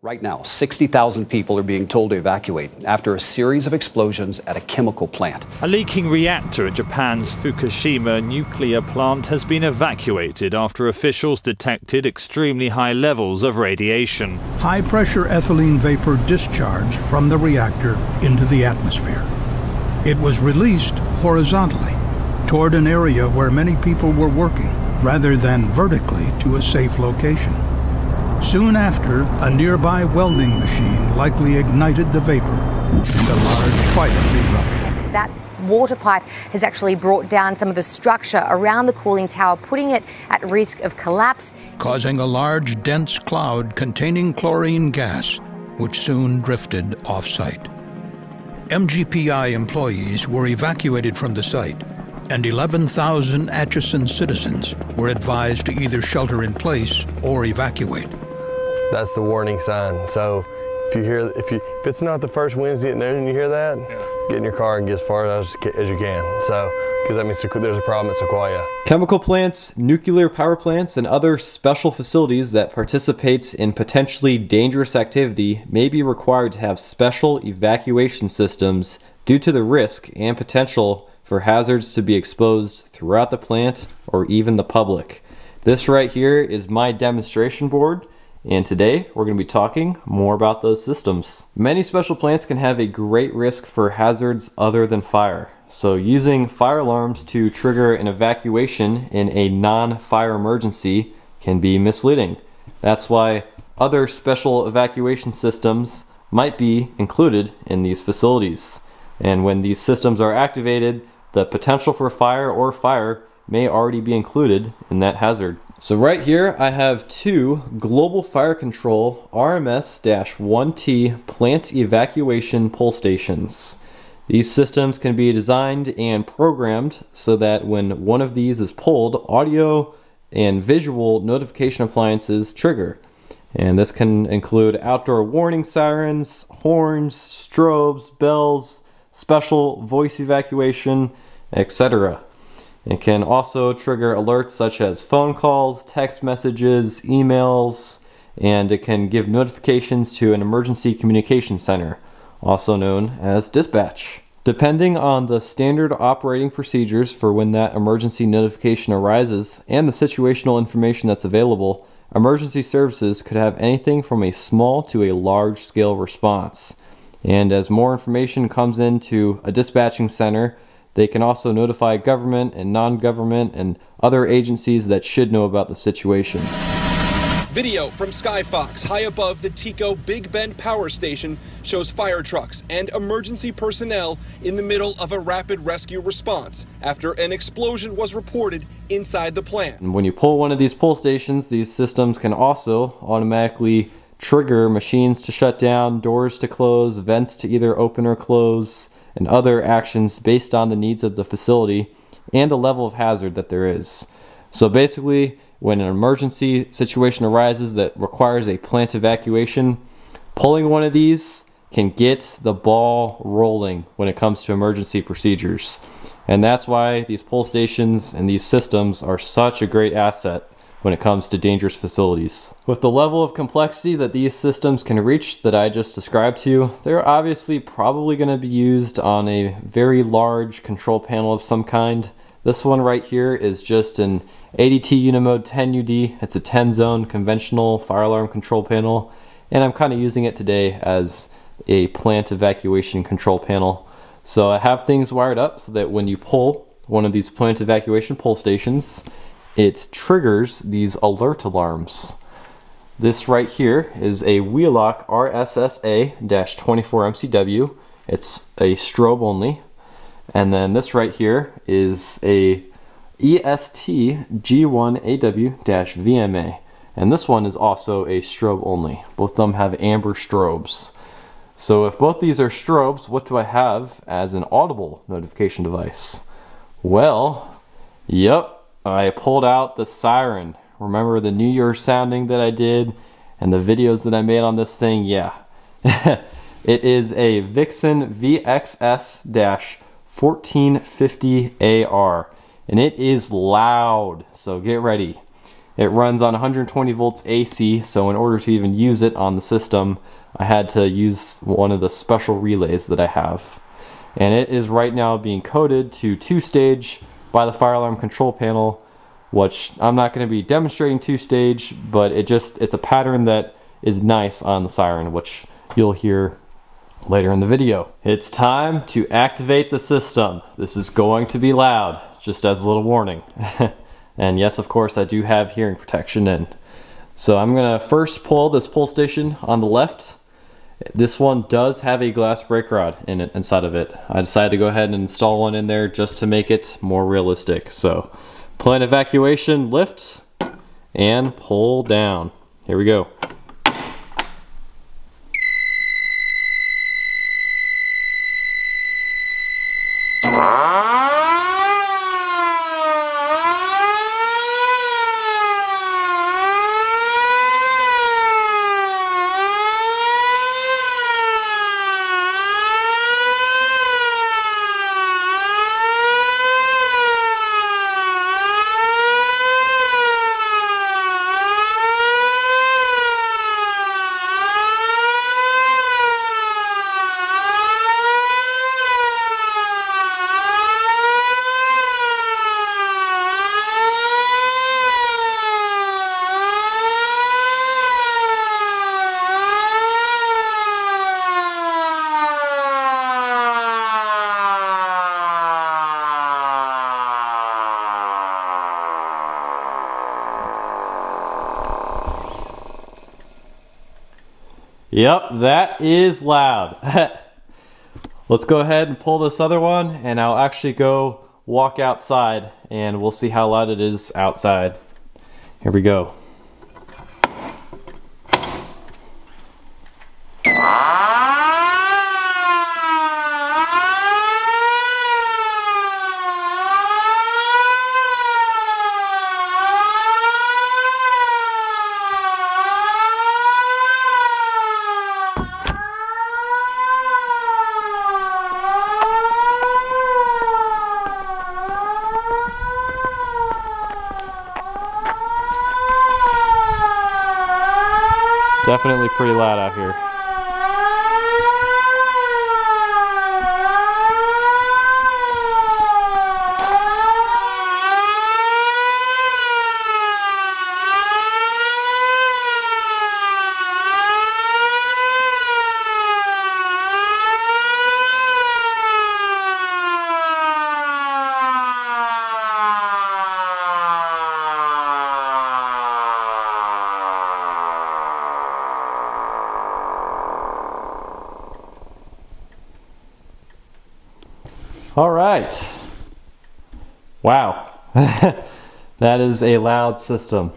Right now, 60,000 people are being told to evacuate after a series of explosions at a chemical plant. A leaking reactor at Japan's Fukushima nuclear plant has been evacuated after officials detected extremely high levels of radiation. High-pressure ethylene vapor discharged from the reactor into the atmosphere. It was released horizontally toward an area where many people were working, rather than vertically to a safe location. Soon after, a nearby welding machine likely ignited the vapor, and a large fire erupted. That water pipe has actually brought down some of the structure around the cooling tower, putting it at risk of collapse, causing a large, dense cloud containing chlorine gas, which soon drifted off-site. MGPI employees were evacuated from the site, and 11,000 Atchison citizens were advised to either shelter in place or evacuate. That's the warning sign. So if it's not the first Wednesday at noon and you hear that, get in your car and get as far as you can. So, because that means there's a problem at Sequoia. Chemical plants, nuclear power plants, and other special facilities that participate in potentially dangerous activity may be required to have special evacuation systems due to the risk and potential for hazards to be exposed throughout the plant or even the public. This right here is my demonstration board. And today we're going to be talking more about those systems. Many special plants can have a great risk for hazards other than fire. So using fire alarms to trigger an evacuation in a non-fire emergency can be misleading. That's why other special evacuation systems might be included in these facilities. And when these systems are activated, the potential for fire or fire may already be included in that hazard. So right here I have two Global Fire Control RMS-1T plant evacuation pull stations. These systems can be designed and programmed so that when one of these is pulled, audio and visual notification appliances trigger. And this can include outdoor warning sirens, horns, strobes, bells, special voice evacuation, etc. It can also trigger alerts such as phone calls, text messages, emails, and it can give notifications to an emergency communication center, also known as dispatch. Depending on the standard operating procedures for when that emergency notification arises and the situational information that's available, emergency services could have anything from a small to a large-scale response. And as more information comes into a dispatching center, they can also notify government and non-government and other agencies that should know about the situation. Video from Skyfox high above the TECO Big Bend power station shows fire trucks and emergency personnel in the middle of a rapid rescue response after an explosion was reported inside the plant. And when you pull one of these pull stations, these systems can also automatically trigger machines to shut down, doors to close, vents to either open or close, and other actions based on the needs of the facility and the level of hazard that there is. So basically, when an emergency situation arises that requires a plant evacuation, pulling one of these can get the ball rolling when it comes to emergency procedures. And that's why these pull stations and these systems are such a great asset when it comes to dangerous facilities. With the level of complexity that these systems can reach that I just described to you, they're obviously probably going to be used on a very large control panel of some kind. This one right here is just an ADT Unimode 10 UD. It's a 10-zone conventional fire alarm control panel, and I'm kind of using it today as a plant evacuation control panel. So I have things wired up so that when you pull one of these plant evacuation pull stations, it triggers these alert alarms. This right here is a Wheelock RSSA-24MCW. It's a strobe only. And then this right here is a EST-G1AW-VMA. And this one is also a strobe only. Both of them have amber strobes. So if both these are strobes, what do I have as an audible notification device? Well, yep. I pulled out the siren. Remember the New Year sounding that I did and the videos that I made on this thing? Yeah. It is a Vixen VXS 1450 AR, and it is loud, so get ready. It runs on 120 volts AC, so in order to even use it on the system, I had to use one of the special relays that I have. And it is right now being coded to two-stage by the fire alarm control panel, which I'm not going to be demonstrating two-stage, but it's a pattern that is nice on the siren, which you'll hear later in the video. It's time to activate the system. This is going to be loud, just as a little warning. And yes, of course, I do have hearing protection in. So I'm gonna first pull this pull station on the left. This one does have a glass brake rod in it, inside of it. I decided to go ahead and install one in there just to make it more realistic. So plan evacuation, lift, and pull down. Here we go. Yep, that is loud. Let's go ahead and pull this other one, and I'll actually go walk outside and we'll see how loud it is outside. Here we go. Definitely pretty loud out here. All right. Wow. That is a loud system.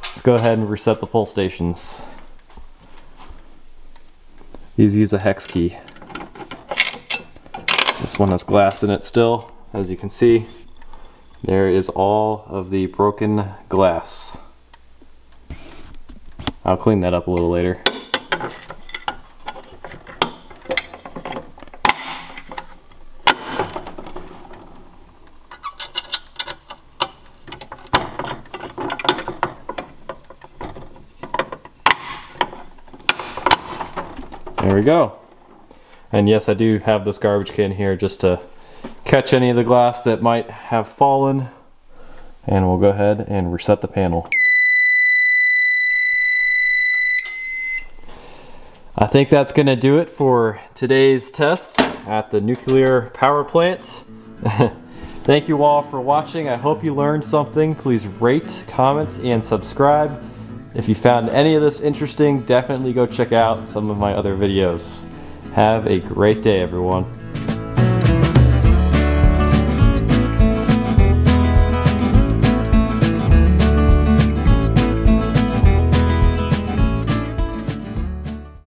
Let's go ahead and reset the pull stations. These use a hex key. This one has glass in it still, as you can see. There is all of the broken glass. I'll clean that up a little later. There we go. And yes, I do have this garbage can here just to catch any of the glass that might have fallen. And we'll go ahead and reset the panel. I think that's gonna do it for today's test at the nuclear power plant. Thank you all for watching. I hope you learned something. Please rate, comment, and subscribe. If you found any of this interesting, definitely go check out some of my other videos. Have a great day, everyone.